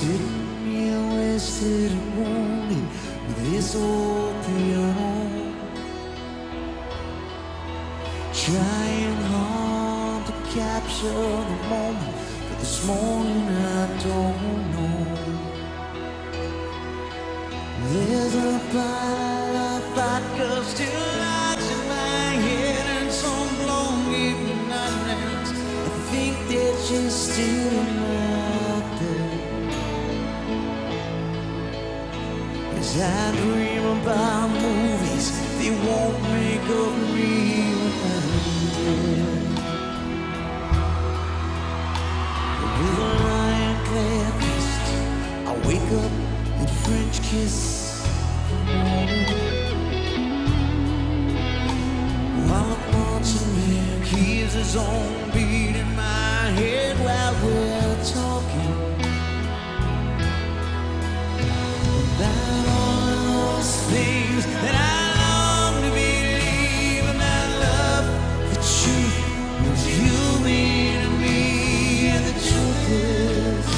sitting here wasted and lonely with this old piano, trying hard to capture the moment, but this morning I don't know. There's a bottle of vodka still lies in my head, and some long evening nights I think that she's still out there. As I dream about movies they won't make of me when I'm dead, with an ironclad fist I wake up and French kiss. While the marching man keeps his own beat in my head while we're talking about all those things that I long to believe, and I love the truth that you mean to me. And the truth is,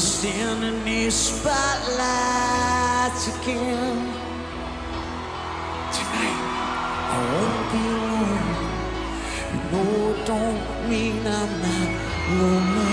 standing near spotlights again. Tonight I won't be alone. You know it don't mean I'm not lonely.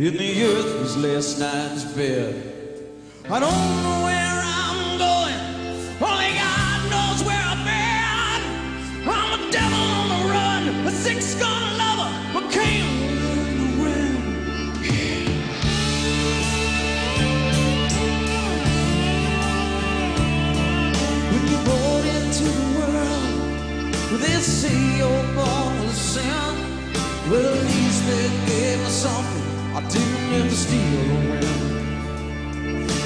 In the earth was last night's bed. I don't know where I'm going, only God knows where I've been. I'm a devil on the run, a six-gun lover, a king in the wind. When you're born into the world, they say you're born with sin. Well, at least they gave us something I didn't have to steal away.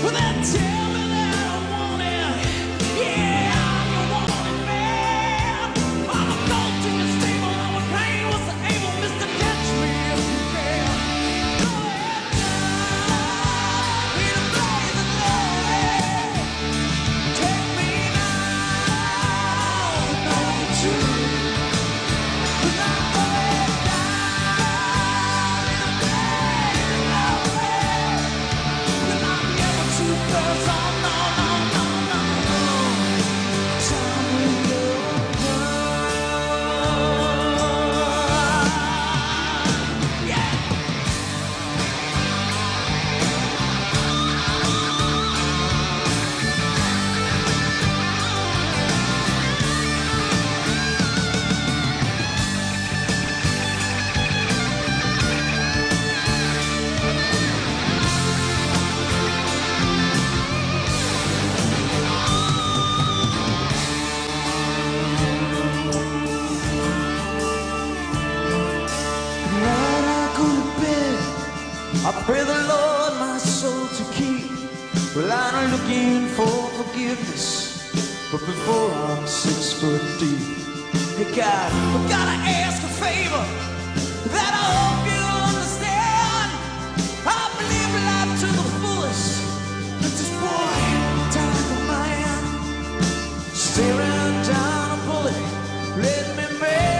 Well, they tell me that I want it. Yeah, I'm the wanted man. I'm a gold in the stable. I'm a pain. What's the aim of Mr. Catch Me If You Can? Go ahead now. In a blaze of glory. Take me now. Don't you? I pray the Lord my soul to keep. Well, I'm looking for forgiveness, but before I'm 6 foot deep. Hey God, I've got to ask a favor that I hope you understand. I believe life to the fullest, but this boy died for mine. Staring down a bullet, let me make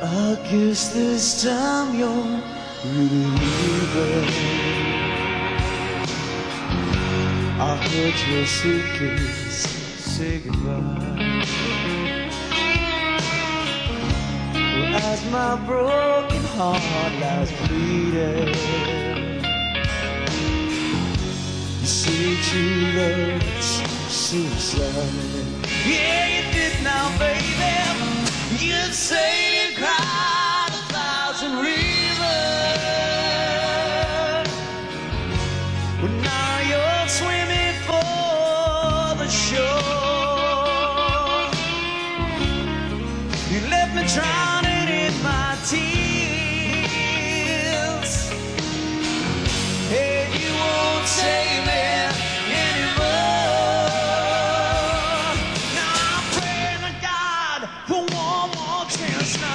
I guess this time you're really leaving. I heard your secrets say goodbye. Well, as my broken heart lies bleeding, you say true love is suicide. Yeah, you did now, baby. You'd say cried a thousand reasons. Well, now you're swimming for the shore. You left me drowning in my tears, and you won't save me anymore. Now I'm praying to God for one more chance now.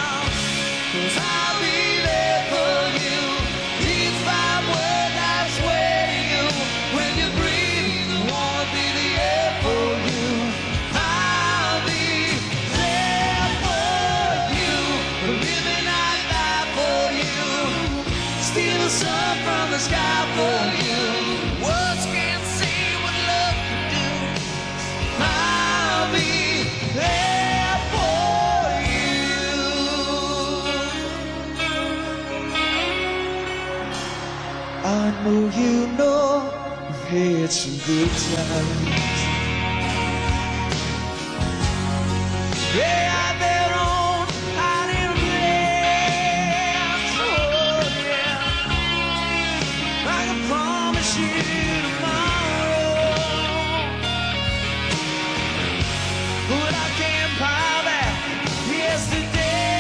I know you know we've had some good times. They had their own hiding place. Oh yeah, I can promise you tomorrow, but I can't buy that yesterday.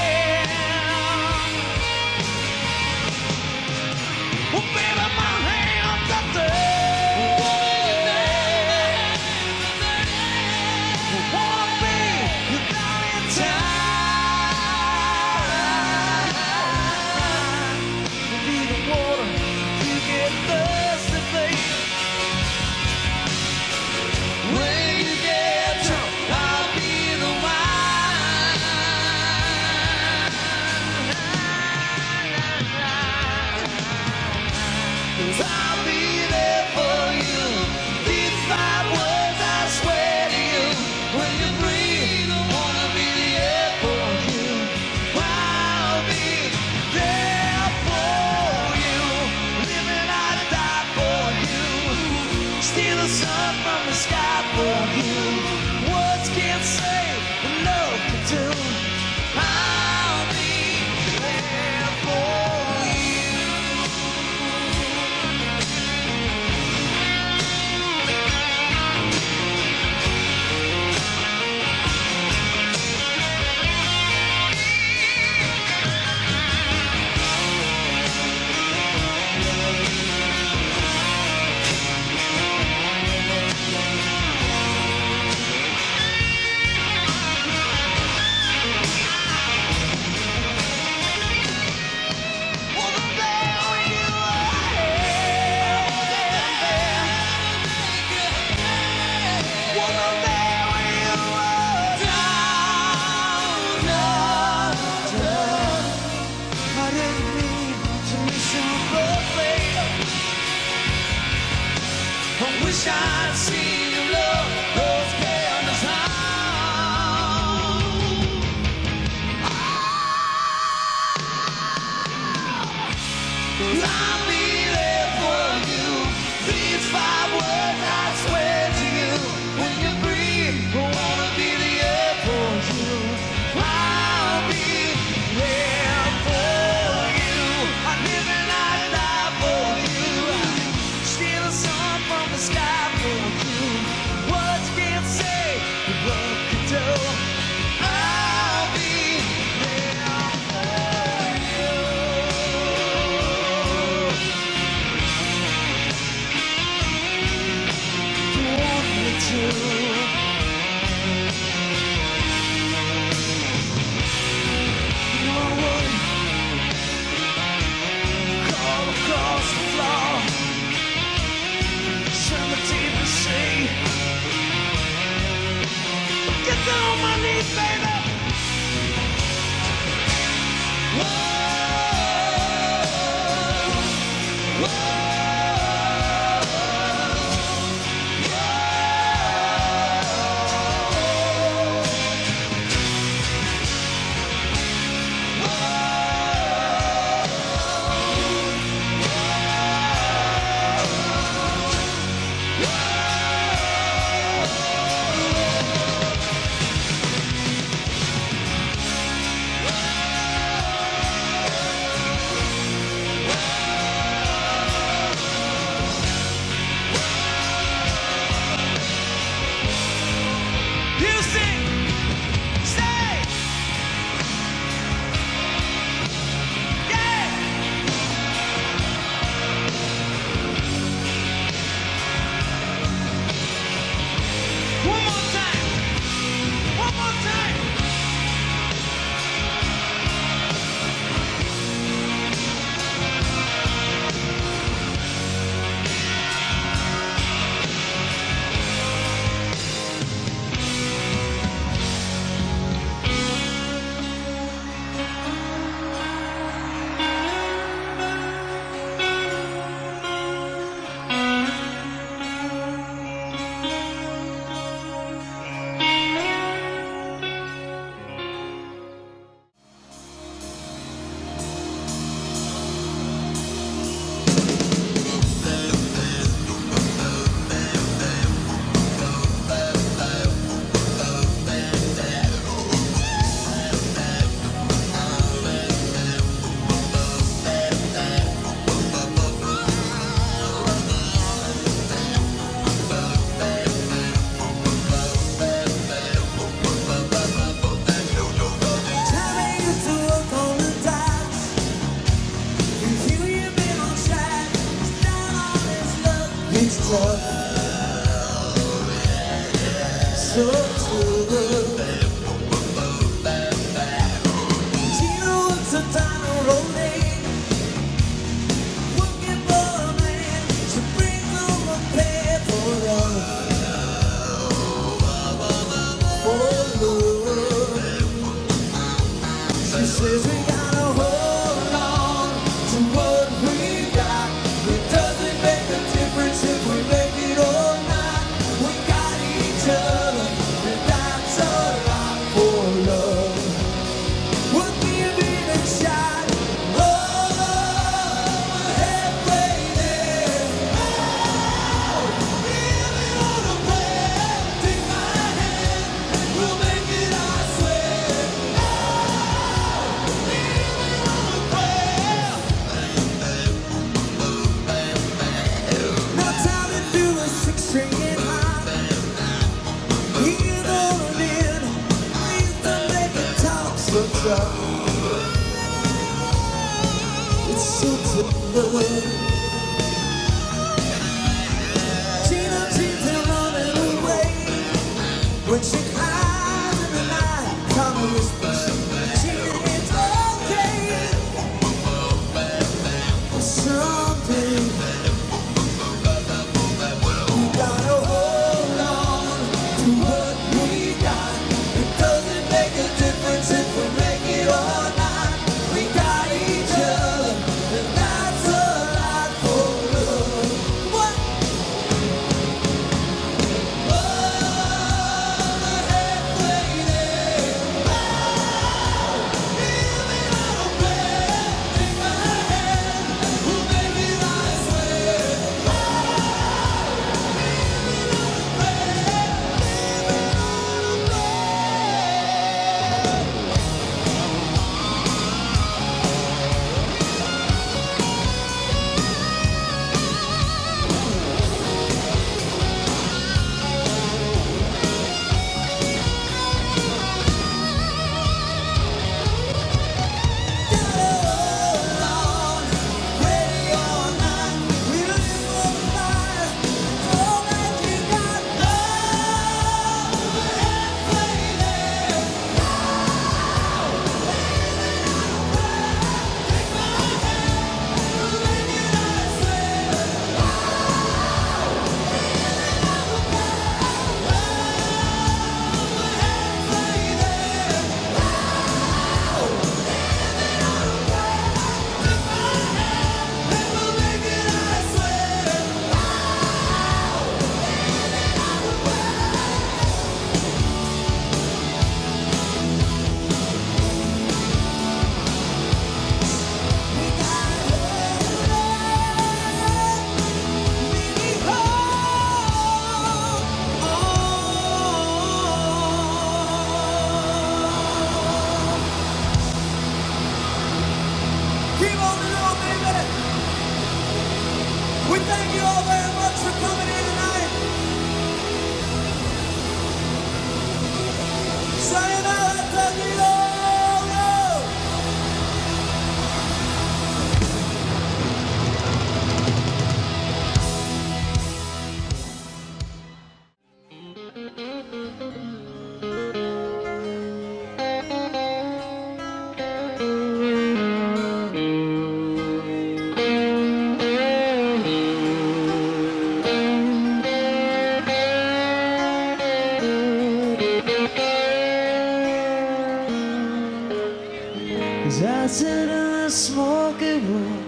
As I sit in the smoking room,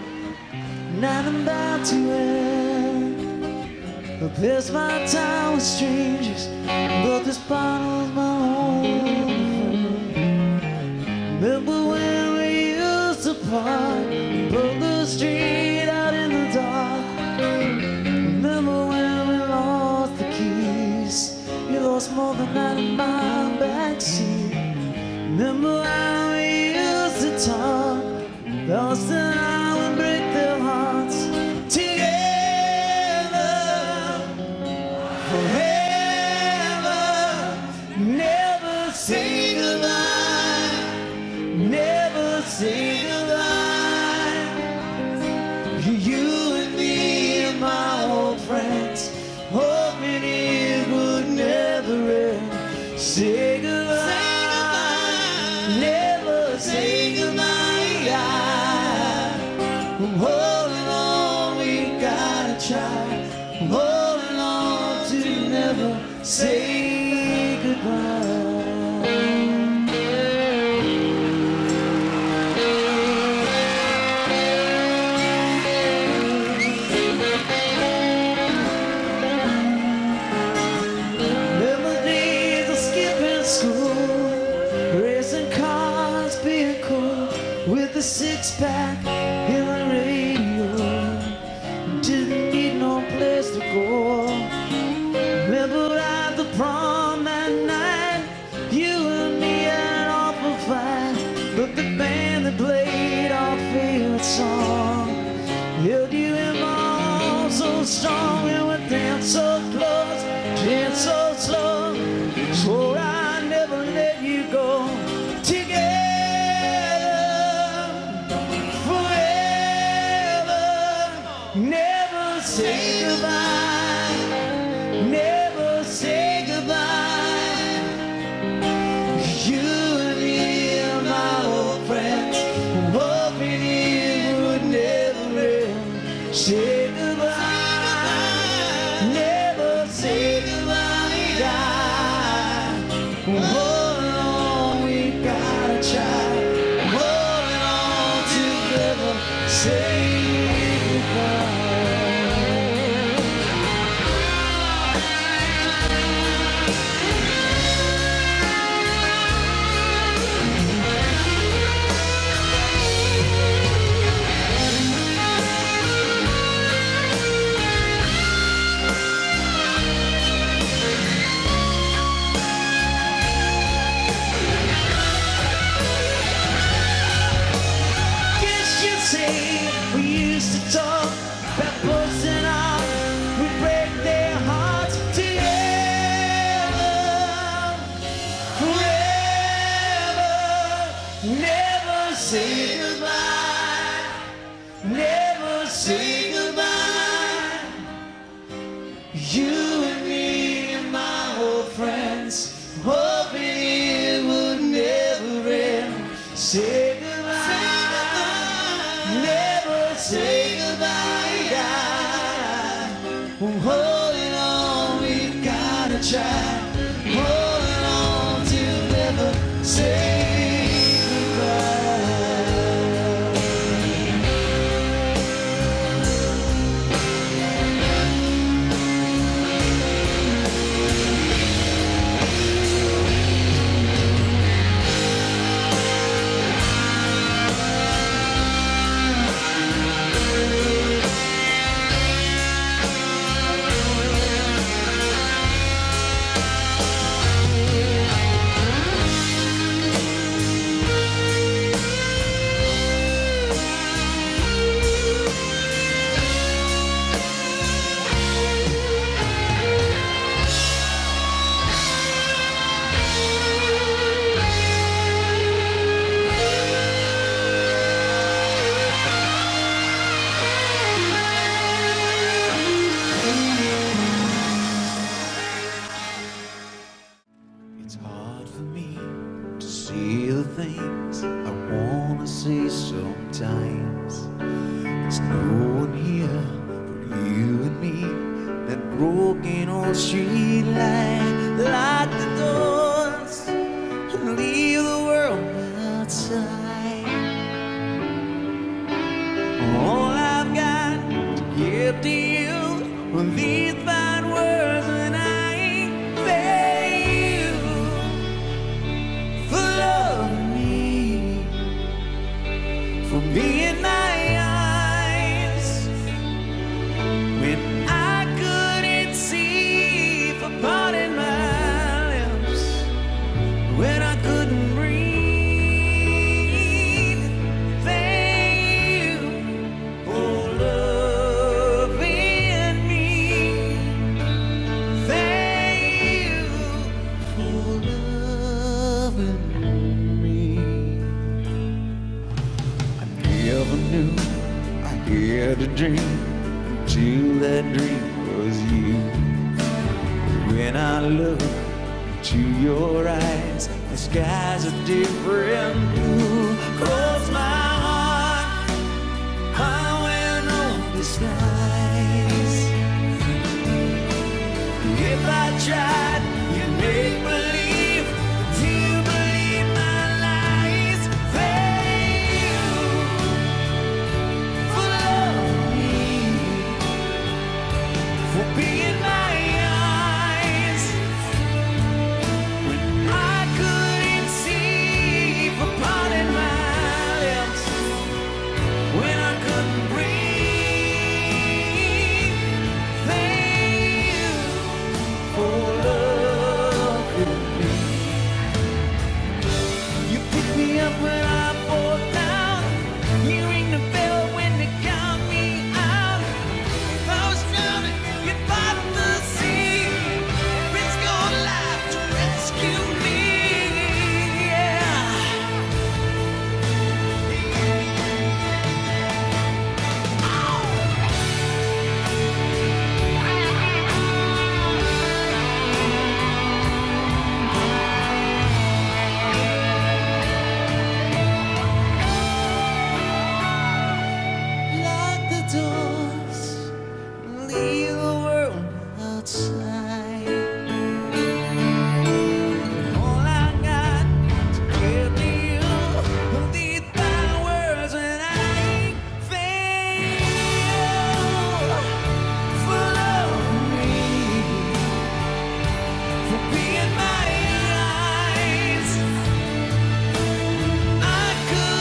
not about to end, but there's my time with strangers, but this bottle's my home. Remember when we used to part, broke the street out in the dark. Remember when we lost the keys, you lost more than that in my backseat. Remember how we used to talk, lost and I would break their hearts. Together, forever, never say goodbye, never say goodbye. You and me and my old friends, hoping it would never end. Say goodbye. Say goodbye, I'm holding on, we gotta try. I'm holding on to never say goodbye. Remember days of skipping school, racing cars, being cool with a six-pack in the radio. Didn't need no place to go. Remember at the prom that night, you and me had an awful fight, but the band that played our favorite song held you in my arms so strong. We would dance so close, dance so slow, swore I'd never let you go. Never say goodbye, never say goodbye. You and me are my old friends, hoping it would never end. Say goodbye, never say goodbye. I'm holding on, we gotta try. I'm holding on to never say goodbye. We used to talk about books and art, we'd break their hearts. Together, forever, never say goodbye, never say goodbye. You and me and my old friends, hoping it would never end. Say goodbye, never say goodbye. I'm holding on, we gotta try. I'm holding on to never say things I wanna say sometimes. There's no one here but you and me, that broken old street light. Lock the doors and leave the world outside. dream, till that dream was you. When I look into your eyes, the sky's a different blue. Close my heart, I wear no disguise. If I tried, you'd make believe. Do you believe my lies? Thank you for loving me, for being my eyes when I couldn't see, for parting my lips when I couldn't breathe. Thank you for loving me. You picked me up when I fall down. You ring the bell when they count me out. If I was drowning, you'd fight the sea and risk your life to rescue me. Lock the doors and leave the world outside. All I got to give to you are these 5 words, and I fail for loving me, for being my eyes. I couldn't see,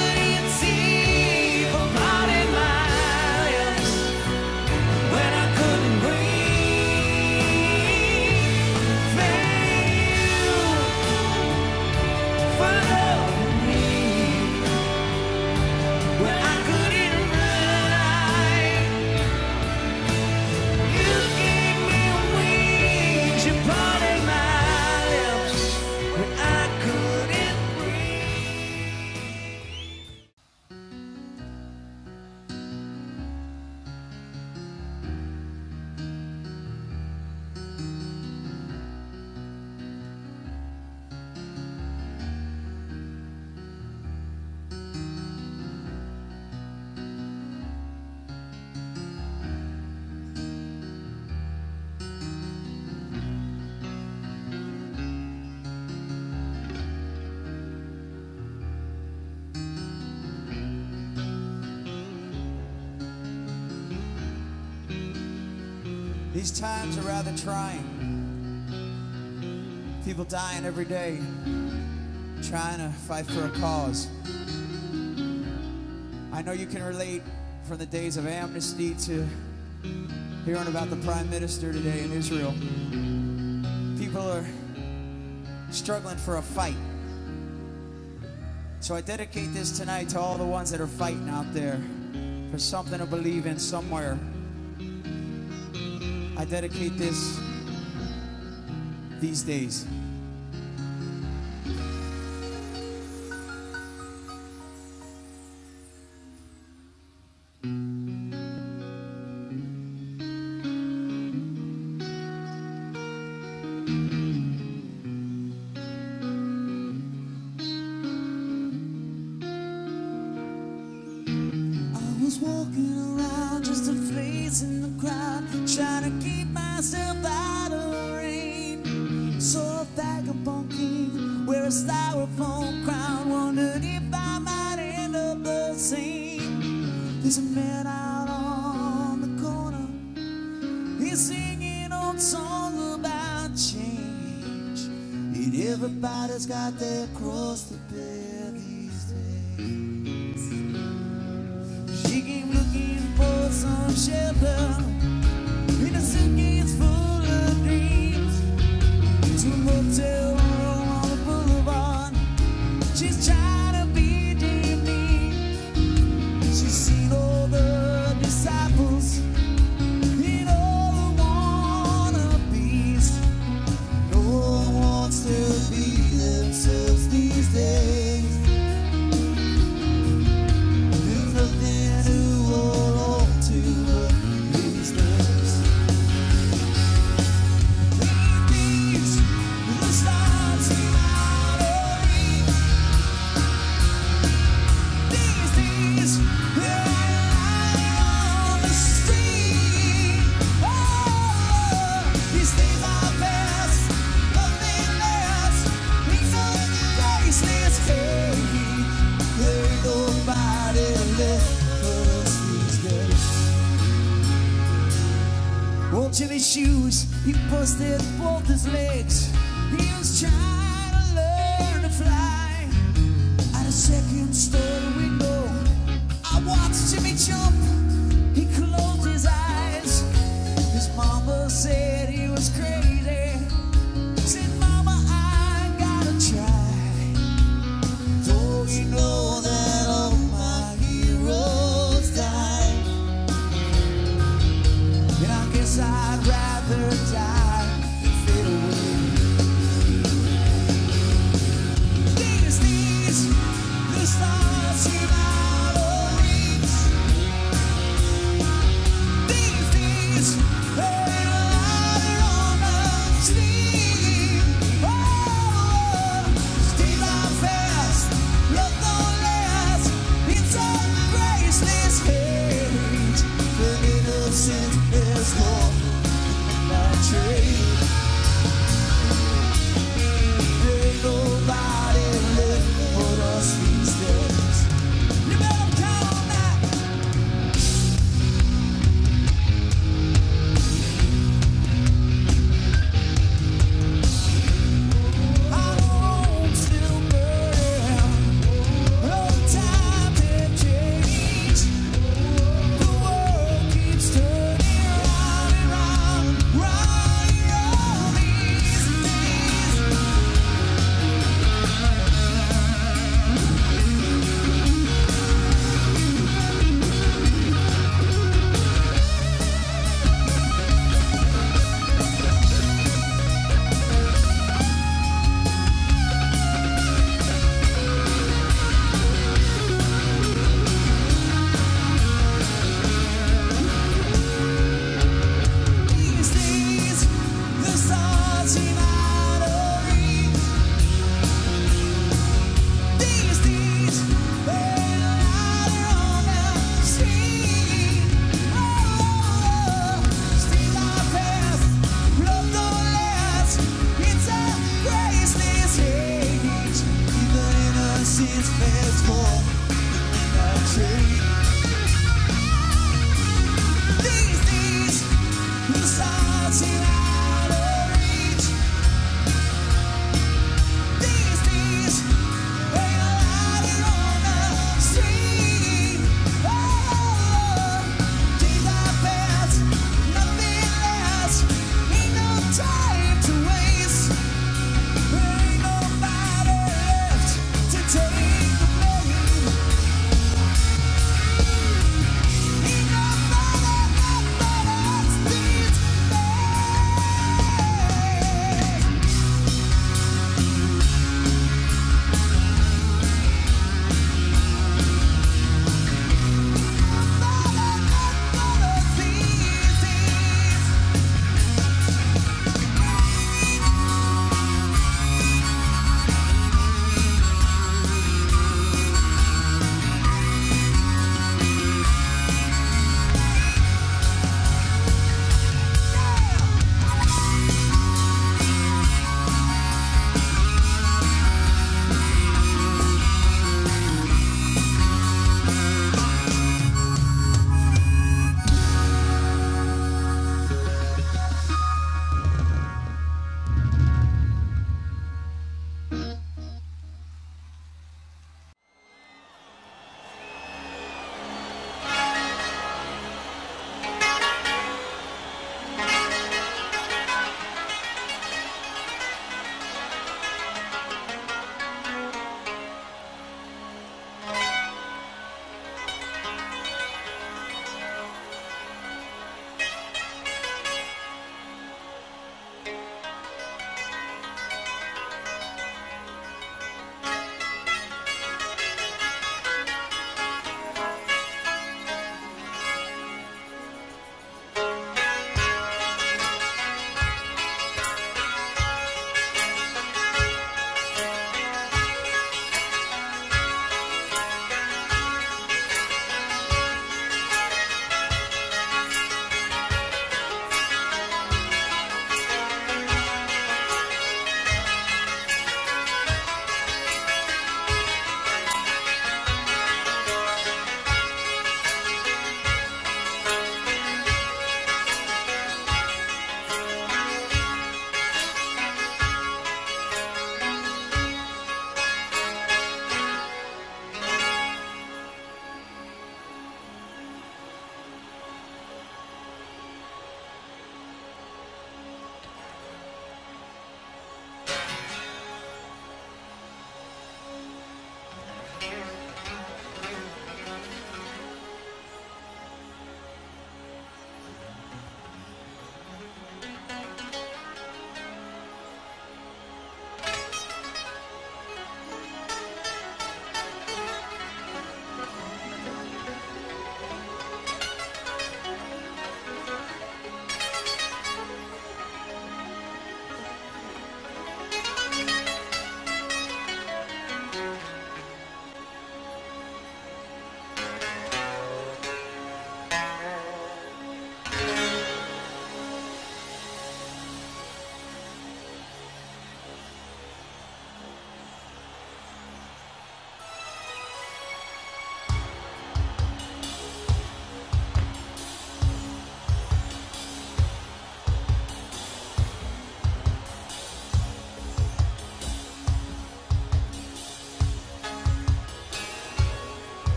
for parting my lips when I couldn't breathe. Thank you for loving me when I couldn't rely. You gave me wings, you parted my lips when I couldn't breathe. These times are rather trying. People dying every day, trying to fight for a cause. I know you can relate from the days of amnesty to hearing about the Prime Minister today in Israel. People are struggling for a fight. So I dedicate this tonight to all the ones that are fighting out there for something to believe in somewhere. I dedicate this these days. I was walking around just to face in the crowd, trying to keep myself out of the rain. Saw a vagabond king wear a styrofoam crown, wondered if I might end up the same. There's a man out on the corner, he's singing old songs about change, and everybody's got their cross to bear these days. She came looking for some shelter in a suitcase full of dreams, to a hotel room on the boulevard. She's trying to be deep. She's seen all the disciples and all the wannabes. No one wants to be themselves these days. There's nothing to hold on to. jelly shoes, he busted both his legs. He was trying to learn to fly at a second story window. I watched Jimmy jump, he closed his eyes. His mama said he was crazy. Said, "Mama, I gotta try." Don't you know that all my heroes died? And I guess I'd rather die than fade away.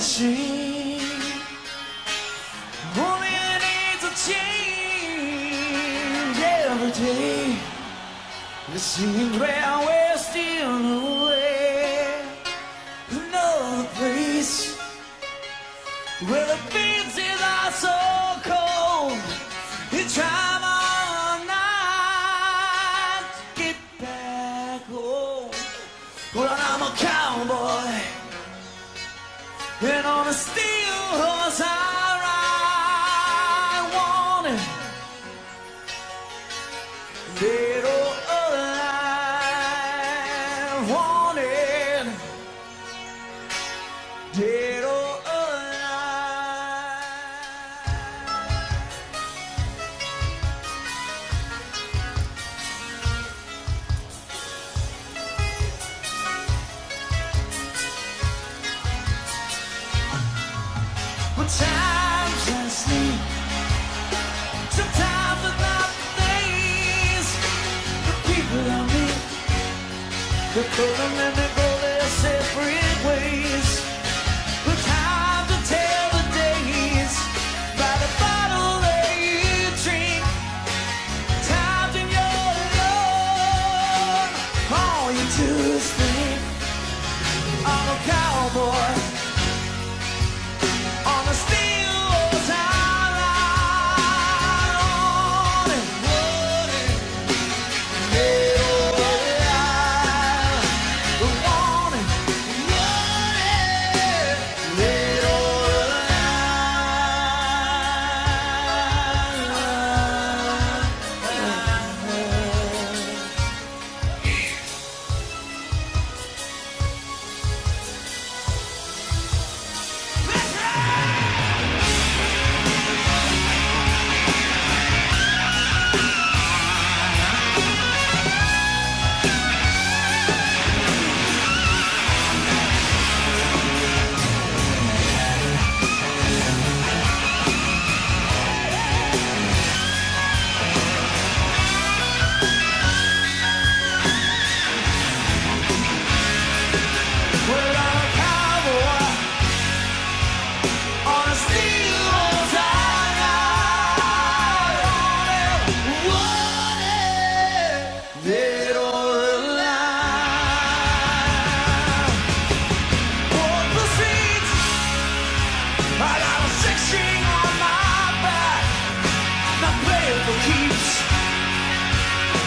心，only I need to change every day. The secret we're still away. Another place where the faces are so cold. You try all night to get back home. But I'm a cowboy. And on a steel horse I ride, wanting dead or alive, wanting dead or times I sleep, sometimes without the days. The people I meet, they pull them and they go their separate ways. But time to tell the days by the bottle that you drink. Times when you're alone, all you do is think. I'm a cowboy.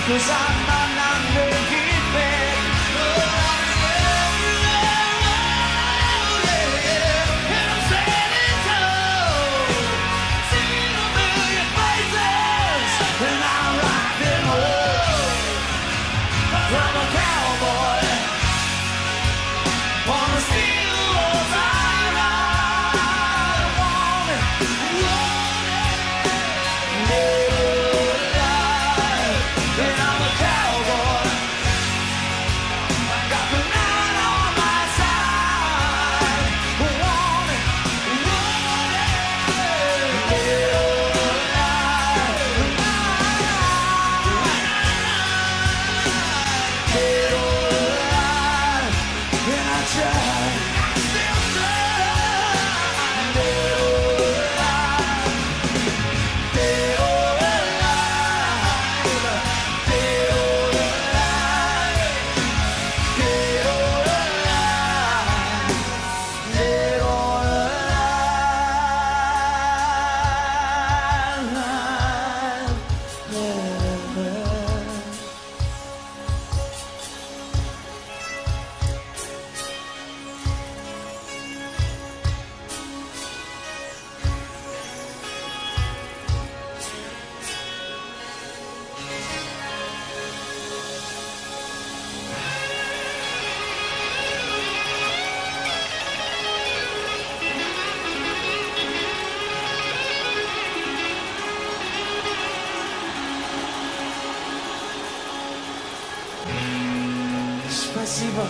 Cause I might not make it back. And I'm standing tall, seeing a million faces, and I'm rocking home. Спасибо.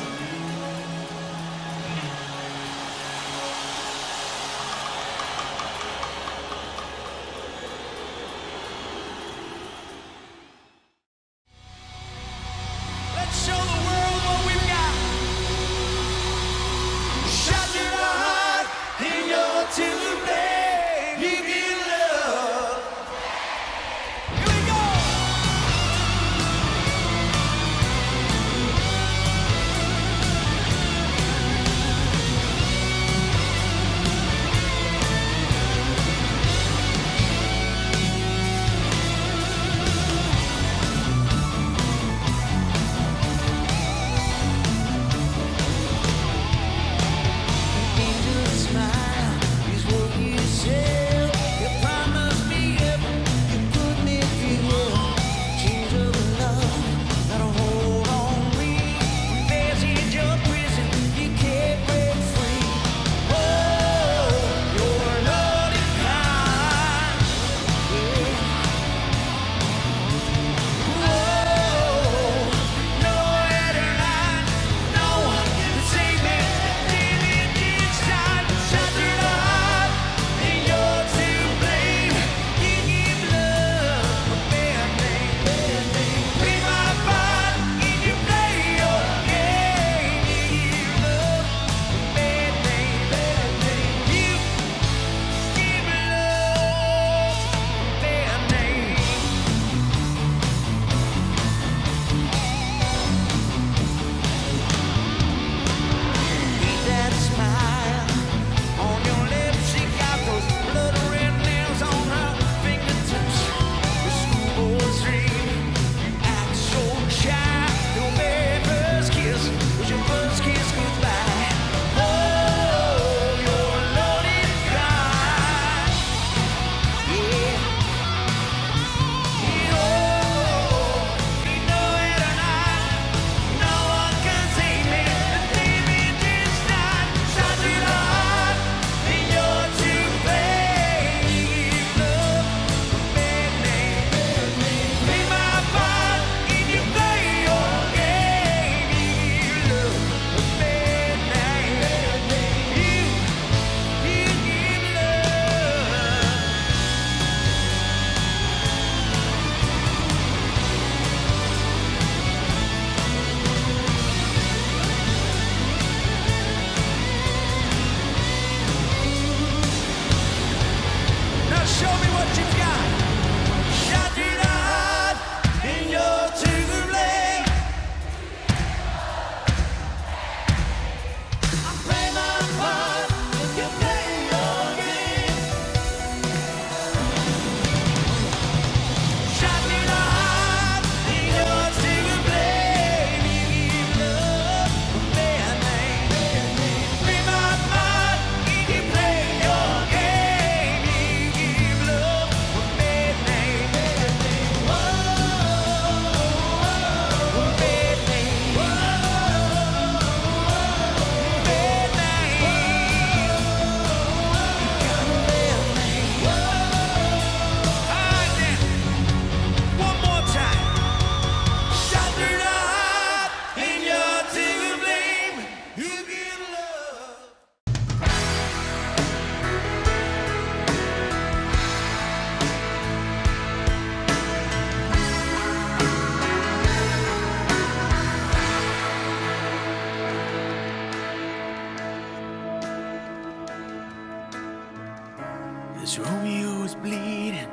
This Romeo is bleeding,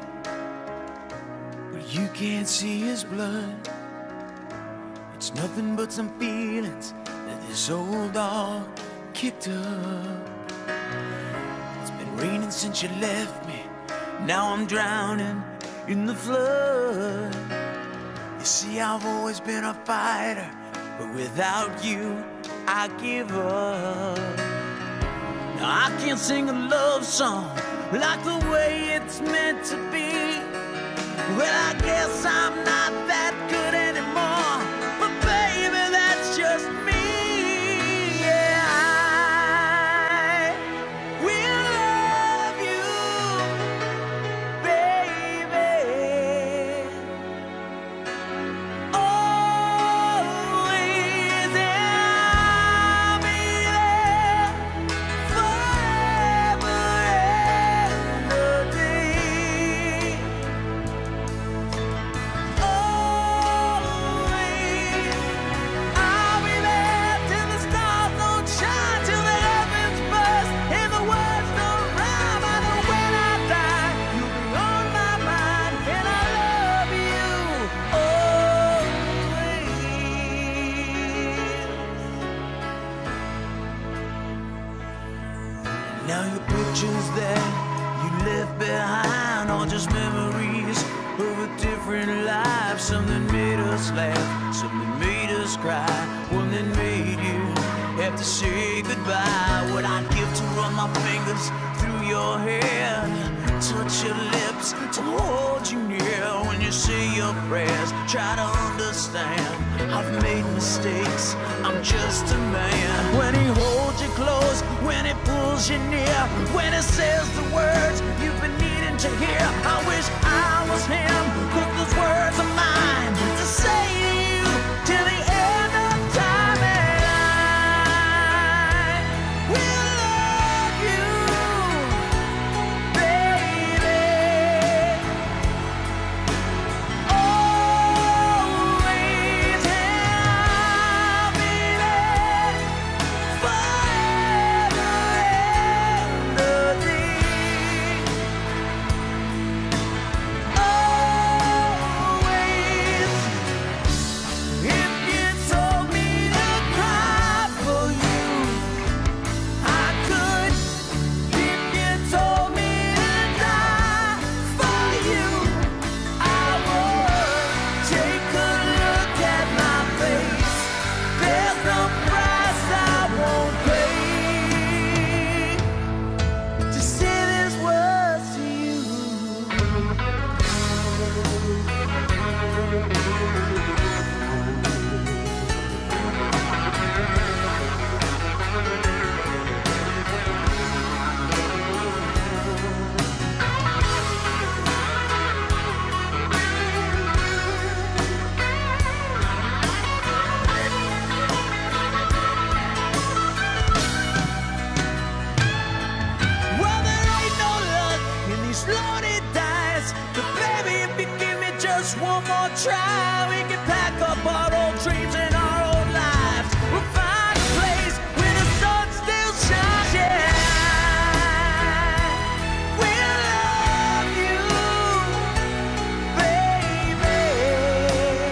but you can't see his blood. It's nothing but some feelings that this old dog kicked up. It's been raining since you left me, now I'm drowning in the flood. You see, I've always been a fighter, but without you, I give up. Now I can't sing a love song like the way it's meant to be. Well, I guess I'm not that good anymore, but baby, that's just me. Yeah, I will love you, baby, always. fortunes that you left behind, all just memories of a different life. Something made us laugh, something made us cry, one that made you have to say goodbye. What I'd give to run my fingers through your hair, touch your lips, to hold you near. When you say your prayers, try to understand, I've made mistakes, I'm just a man. When he holds you close, when he pulls you near, when he says the words you've been needing to hear. I wish I was him, put those words of mine to say to you till the end of time. And I will love you, baby, always, and baby, forever and a day, always. If you told me to cry for you, I could. If you told me to die for you, I would. Take a look at my face, there's no price I won't pay to say these words to you. Loaded dice, but baby, if you give me just one more try, we can pack up our old dreams and our old lives. We'll find a place where the sun still shines. Yeah, we'll love you, baby, always, and baby, forever.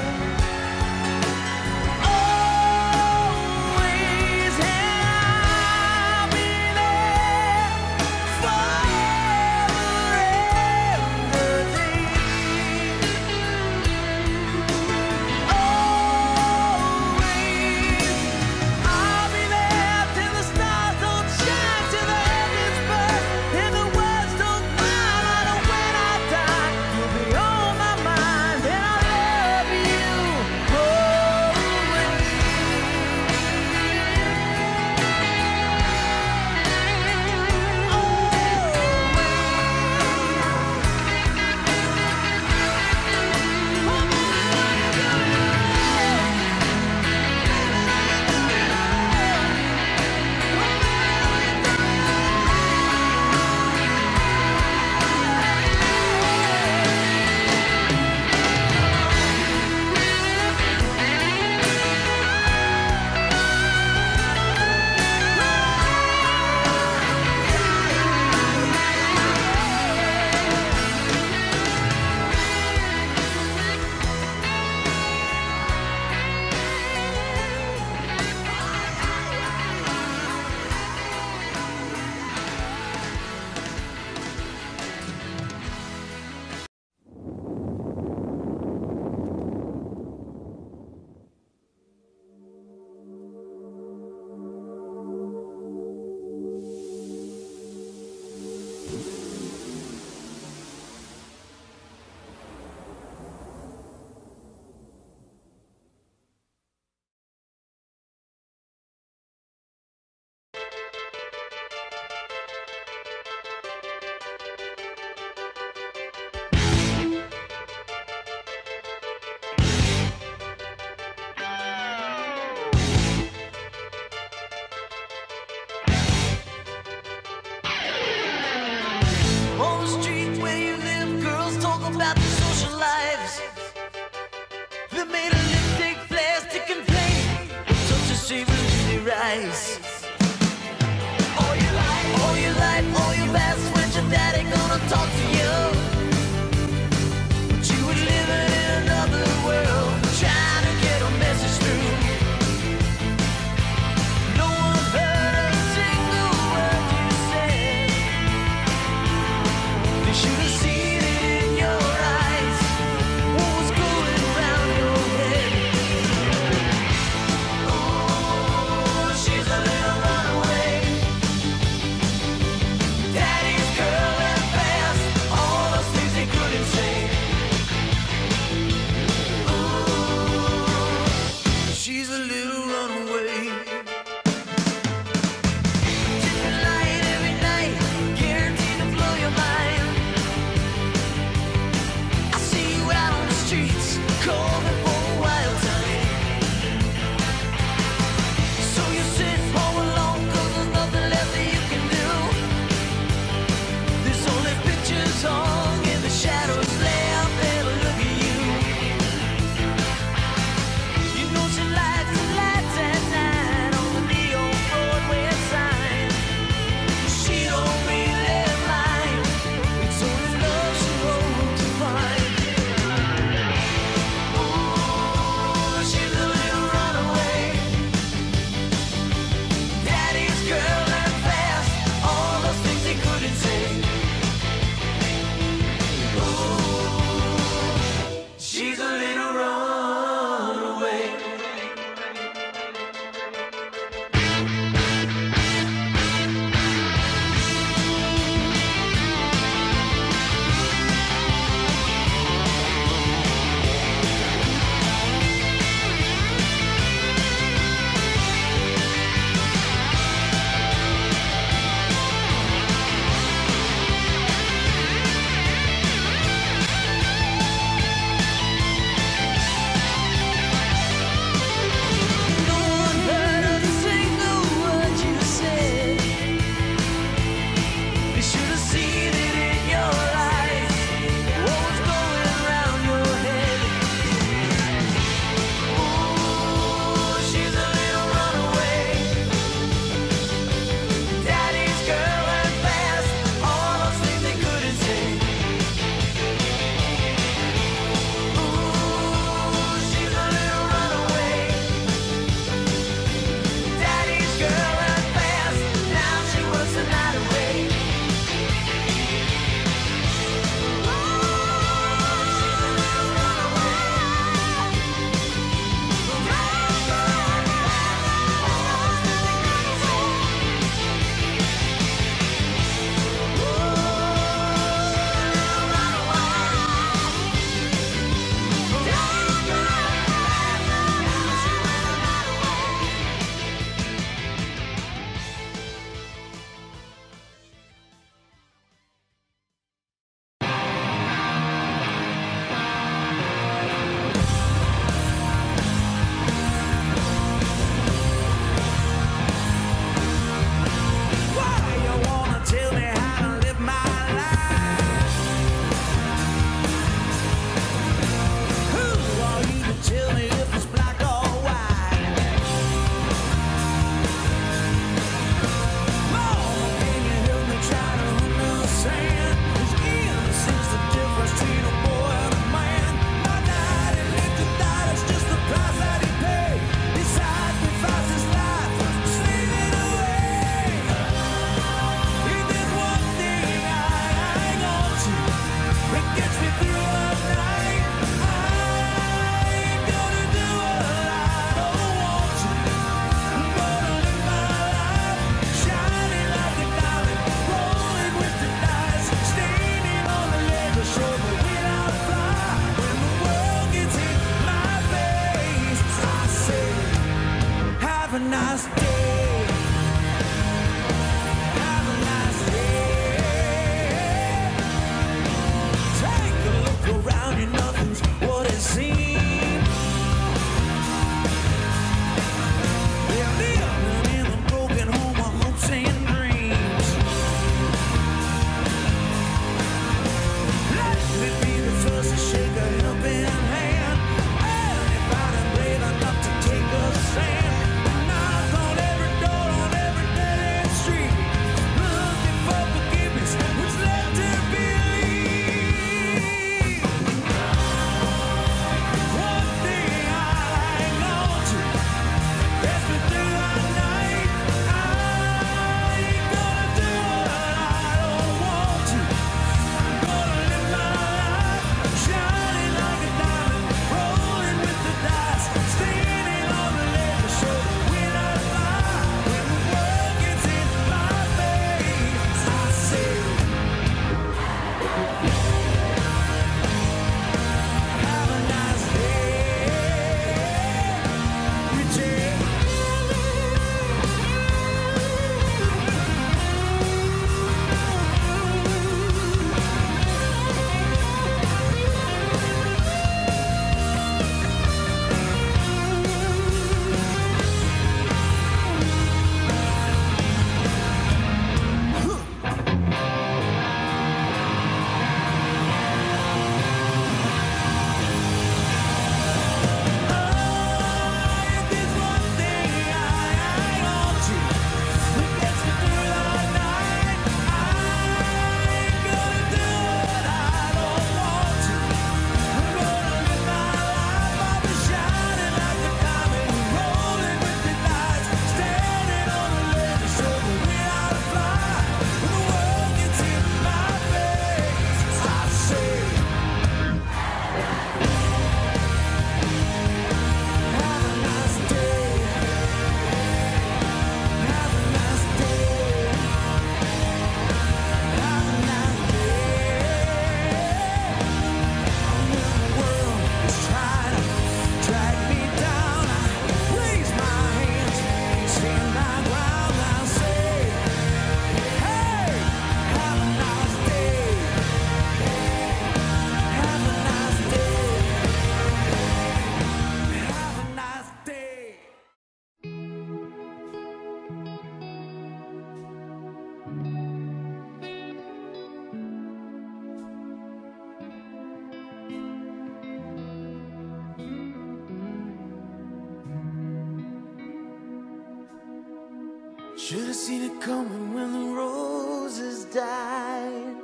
Should've seen it coming when the roses died.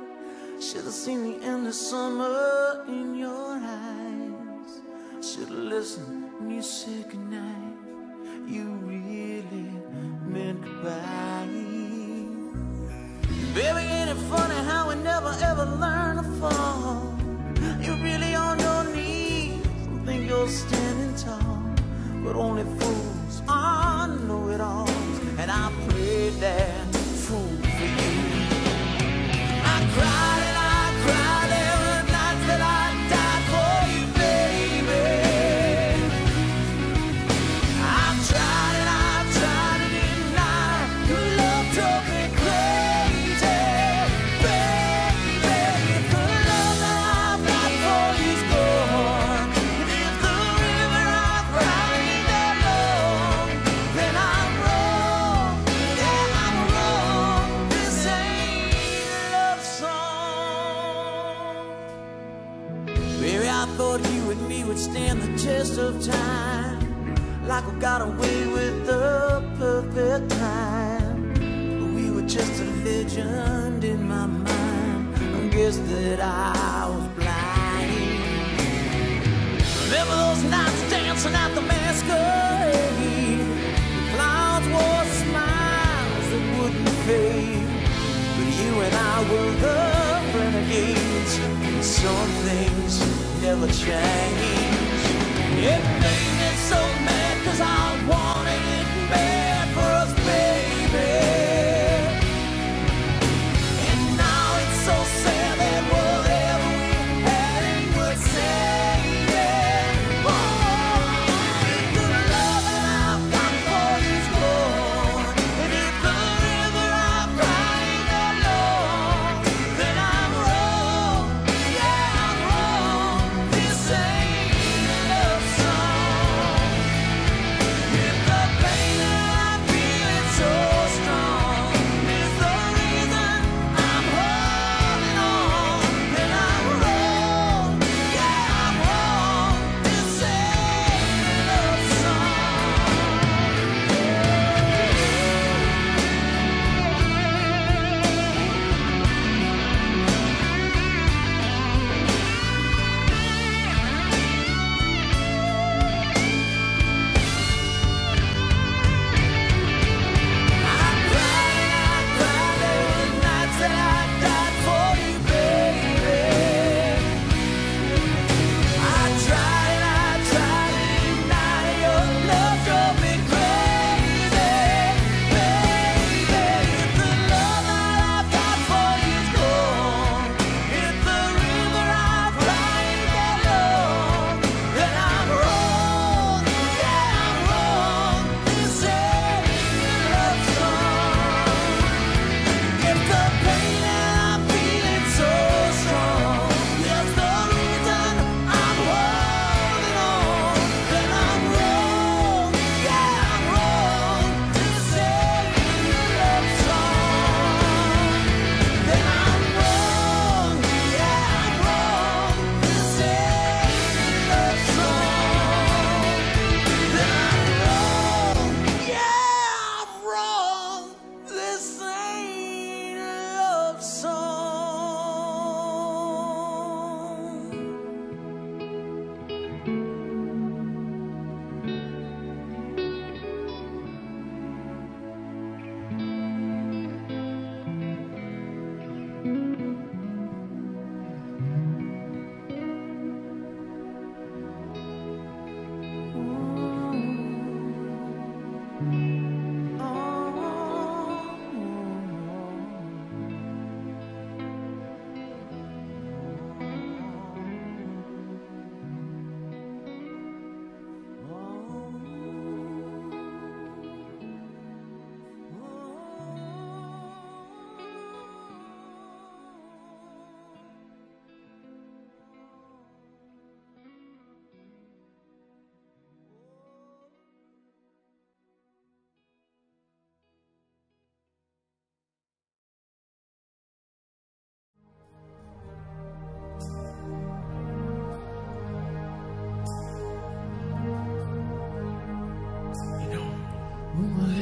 Should've seen the end of summer in your eyes. Should've listened when you said goodnight. You really meant goodbye. Baby, ain't it funny how we never ever learn to fall? You're really on your knees and think you're standing tall, but only fools are know-it-alls. And I prayed that fool for you. I cried and I cried. There were nights that I died for you, baby. I tried and didn't lie. Your love took me crazy, baby. The love that I've got for you's gone. If the river I've cried that long, then I'm thought you and me would stand the test of time, like we got away with the perfect time. But we were just a legend in my mind. I guess that I was blind. Remember those nights dancing at the masquerade? The clouds wore smiles that wouldn't fade, but you and I were the renegades. And some things never change. It made me so mad, 'cause I wanted it bad for us, baby. And now it's so sad that whatever we had ain't worth saving. Oh, the love that I've got for you's gone. And if the river I've cried that long, then I'm wrong. Yeah, I'm wrong. Say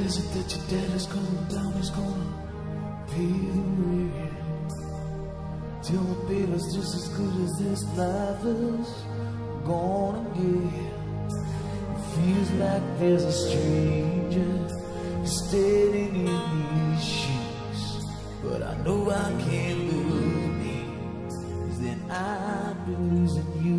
is it that your dad is coming down, is gonna pave the way? Tell me, baby, it's just as good as this life is gonna get. It feels like there's a stranger standing in these shoes, but I know I can't lose me, 'cause then I'd be losing you.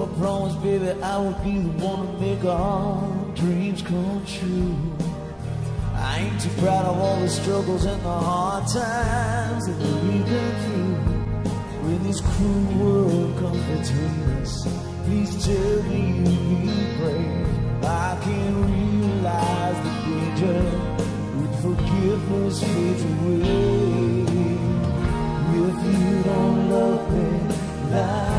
I promise, baby, I would be the one to make all dreams come true. I ain't too proud of all the struggles and the hard times that we've been through. When this cruel world comes between us, please tell me you'll be brave. I can realize the danger with forgiveness fades away. If you don't love me, lie.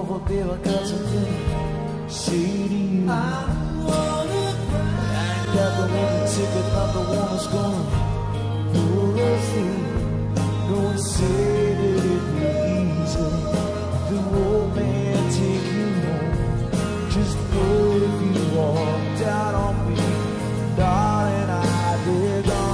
Over, babe, I got something to say to you. I don't wanna cry. I ain't got the one ticket, not the one that's gonna pull us through. No one said that it'd be easy. The old man take you home. Just know if you walked out on me, darling, I did wrong.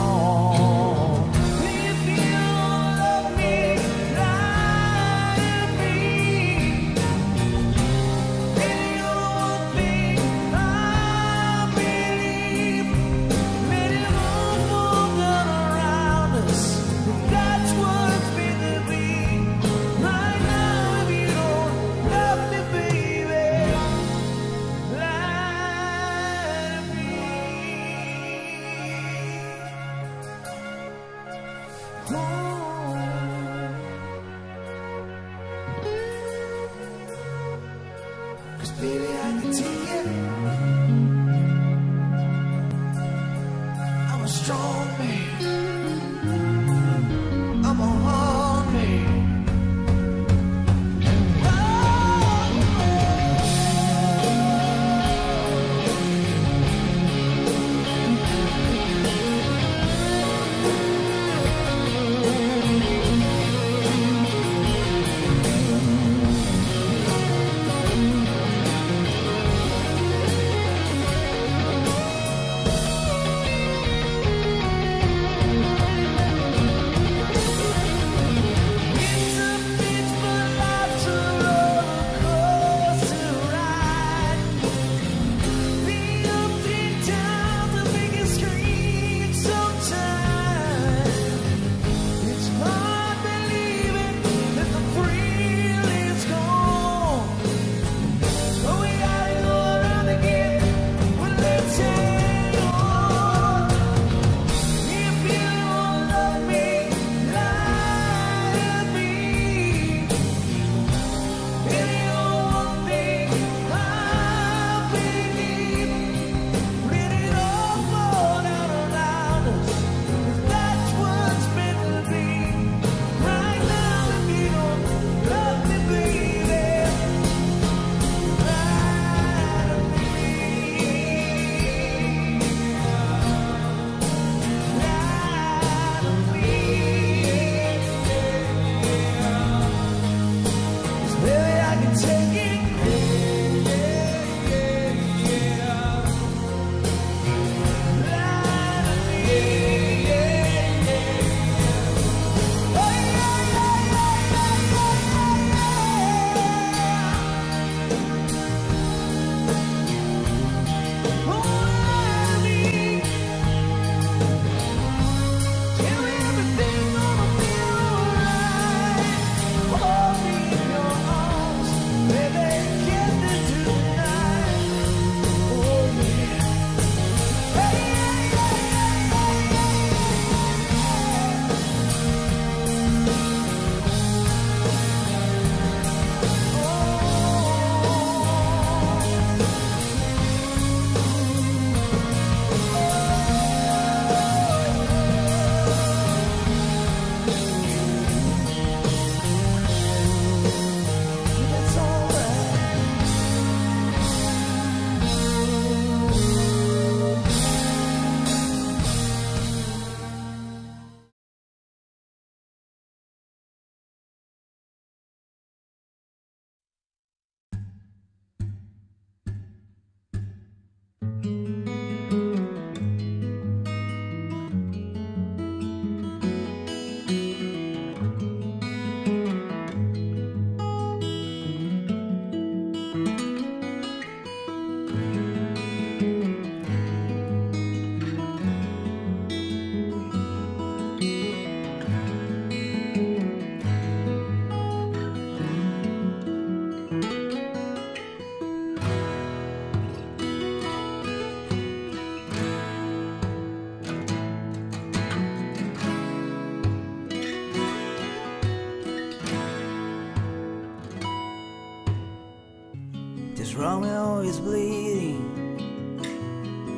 Romeo is bleeding,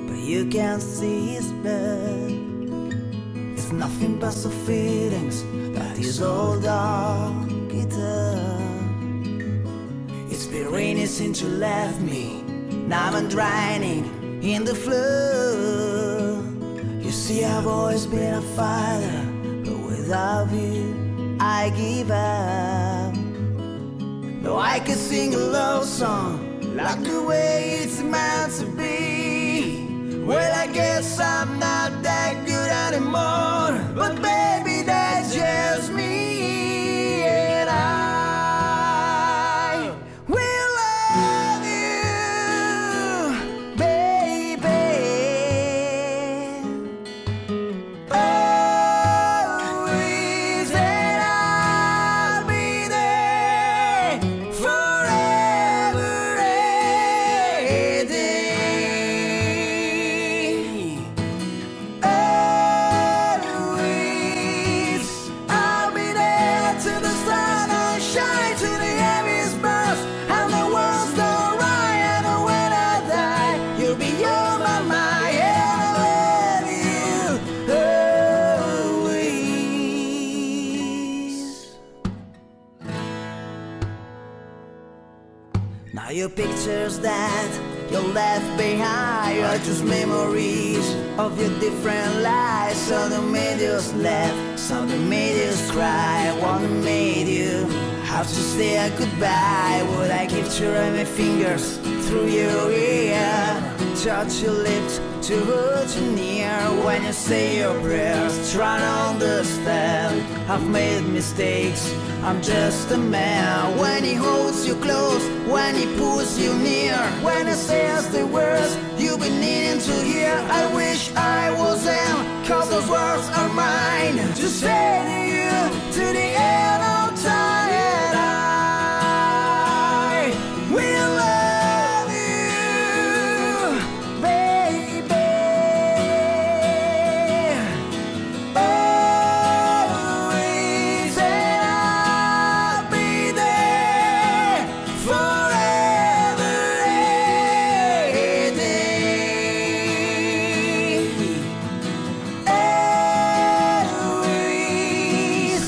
but you can't see his blood. It's nothing but the feelings that his old dog eat up. It's been raining since you left me, now I'm drowning in the flood. You see, I've always been a fighter, but without you, I give up. Though I can sing a love song, like the way it's meant to be, well, I guess I'm not that good anymore. But baby, that's just me. And I will love you, baby, always. And I'll be there forever, every day. Always, I'll be there till the sun I shine, till the heavens burst and the walls don't rise. And when I die, you'll be on my mind. And I'll love you always. Now your pictures that you left behind are just memories of your different lives. So the media's left, so the media's cry. What made you have to say a goodbye? Would I capture my fingers through your ear? Touch your lips to hold you near when you say your prayers. Try to understand, I've made mistakes, I'm just a man. When he holds you close, when he pulls you near, when he says the words you've been needing to hear. I wish I was him, cause those words are mine to say to you to the end of time. And I will love you, baby, always. And I'll be there forever, every day. Always.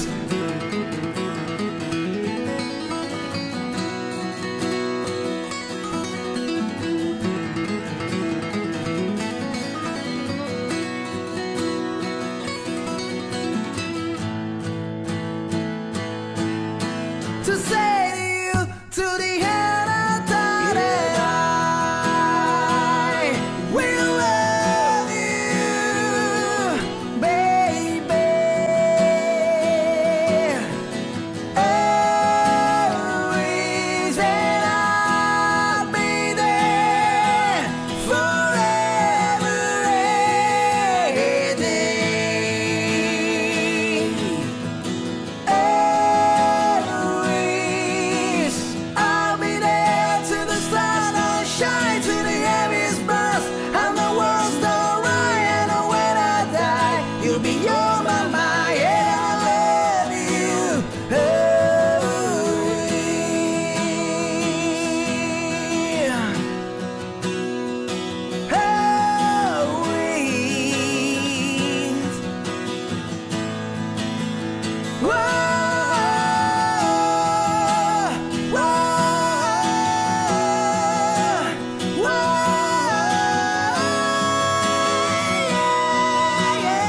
To say to you to the end of time, and I will love you, baby, always. And I'll be there forever, every day. Always, I'll be there till the sun I shine, till the heavens burst and the walls don't rise. And when I die, you'll be on my mind. And I'll love you always, always. Whoa, whoa, whoa, yeah, yeah.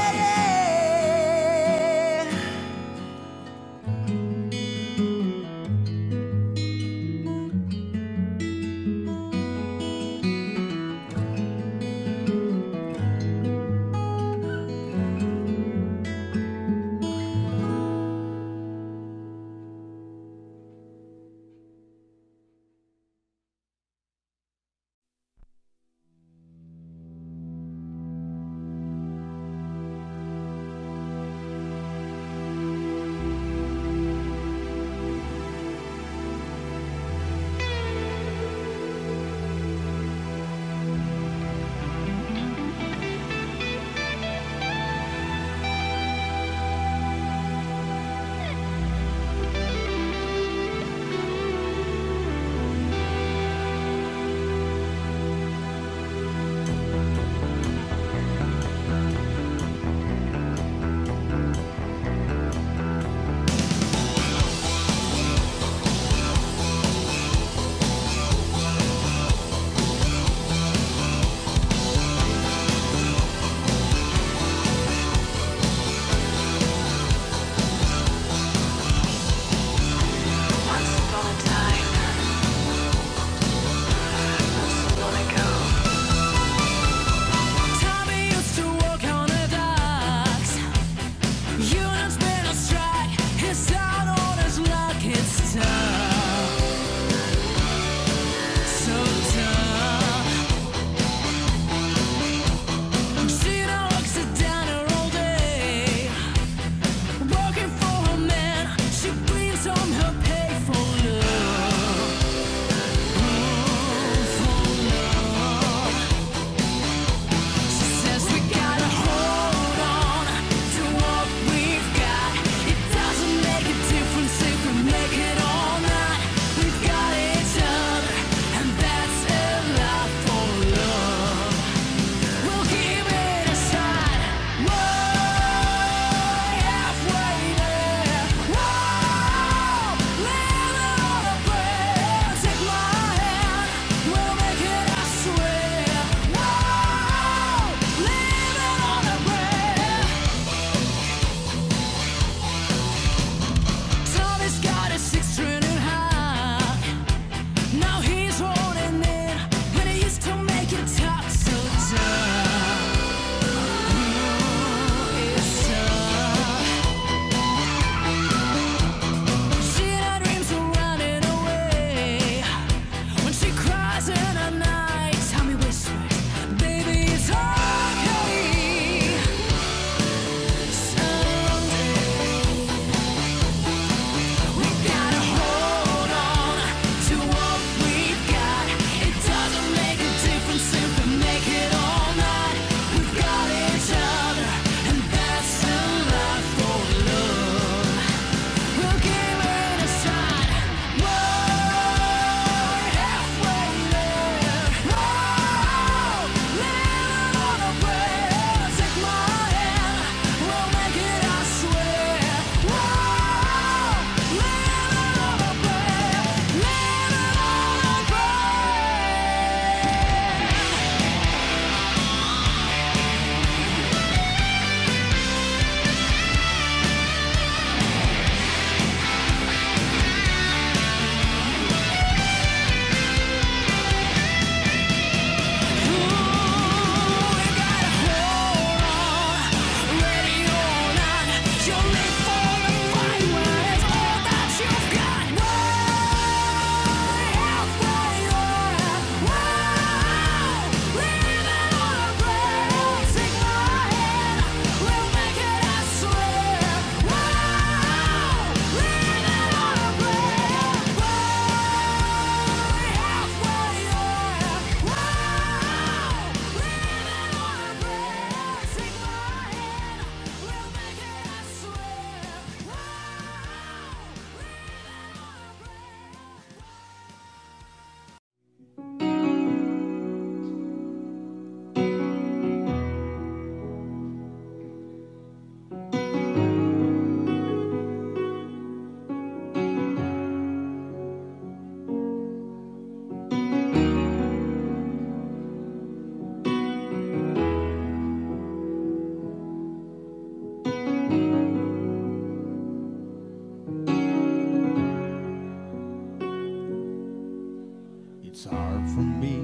It's hard for me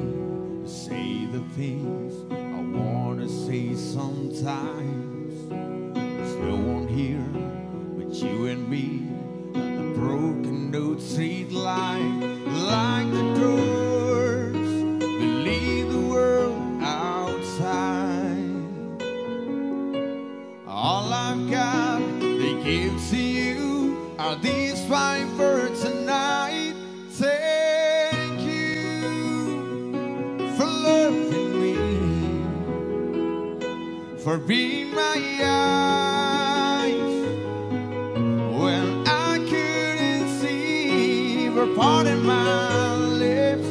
to say the things I want to say sometimes. There's no one here but you and me, and the broken notes read like the doors that leave the world outside. All I've got to give to you are these fine words tonight. Thank you for loving me, for being my eyes when I couldn't see, for parting my lips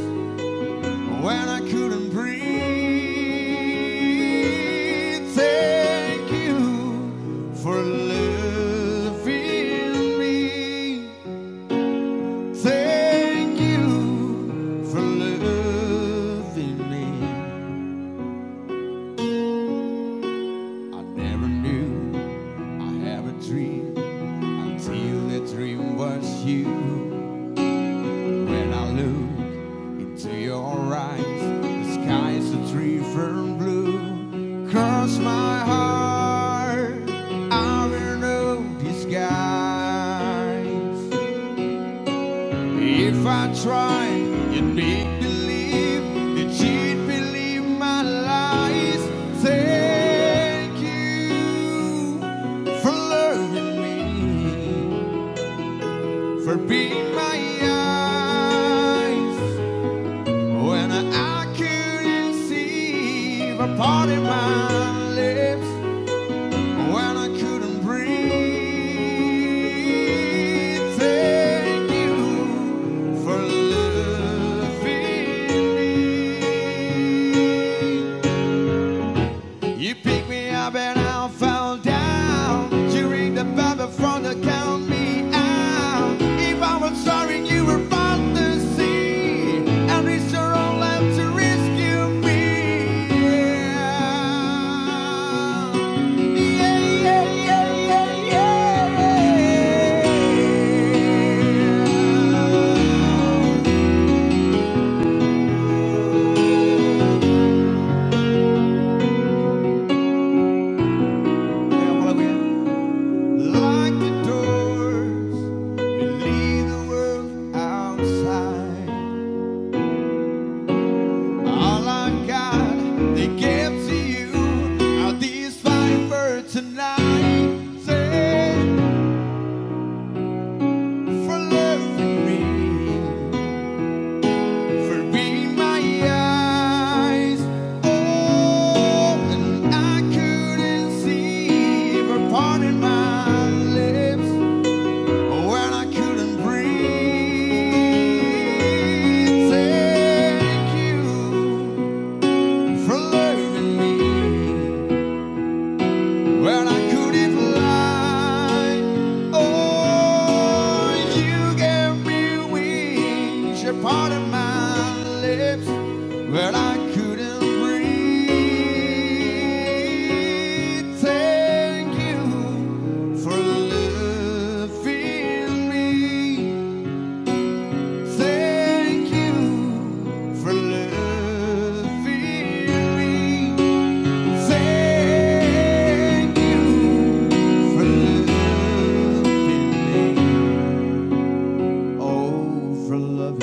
when I couldn't breathe. Thank you for loving me. Thank you for loving me. I never knew I had a dream until the dream was you. When I look into your eyes, the sky is a different blue. Cross my heart, I wear no disguise. If I tried, you'd make believe that you'd believe my lies. Thank you for loving me, for being my eyes when I couldn't see, for parting my lips when I couldn't breathe. Thank you for loving me. You picked me up and I fell down. You read the Bible from the count me out. If I was sorry, you were about to see, and it's your own life to rescue me. Yeah, yeah, yeah, yeah, yeah. Like the doors that leave the world outside. All I've got to give to you are these fine words tonight. Thank you for loving me, for being my eyes, oh, and I couldn't see, for parting my lips when I couldn't breathe. Thank you for loving me when I couldn't fly. Oh, you gave me wings, you parted my lips when I couldn't breathe. Thank you for loving me. Thank you for loving me. Thank you for loving me. Oh, for loving me.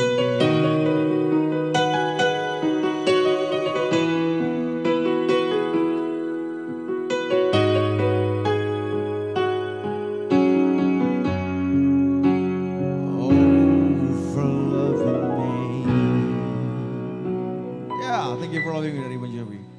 For loving me. Yeah, thank you for loving me, everybody.